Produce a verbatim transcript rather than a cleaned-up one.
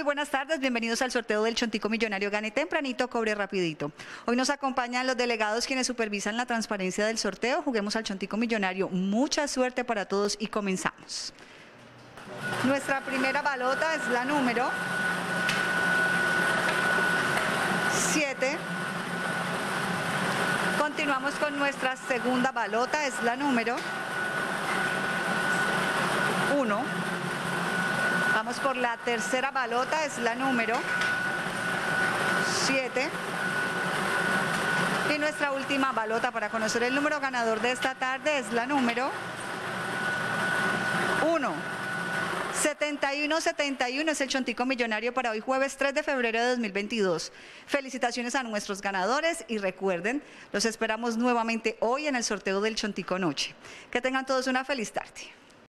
muy buenas tardes, bienvenidos al sorteo del Chontico Millonario. Gane tempranito, cobre rapidito. Hoy nos acompañan los delegados quienes supervisan la transparencia del sorteo. Juguemos al Chontico Millonario. Mucha suerte para todos y comenzamos. Nuestra primera balota es la número siete. Continuamos con nuestra segunda balota, es la número uno. Vamos por la tercera balota, es la número siete. Y nuestra última balota para conocer el número ganador de esta tarde es la número uno. setenta y uno setenta y uno es el Chontico Millonario para hoy jueves tres de febrero de dos mil veintidós. Felicitaciones a nuestros ganadores y recuerden, los esperamos nuevamente hoy en el sorteo del Chontico Noche. Que tengan todos una feliz tarde.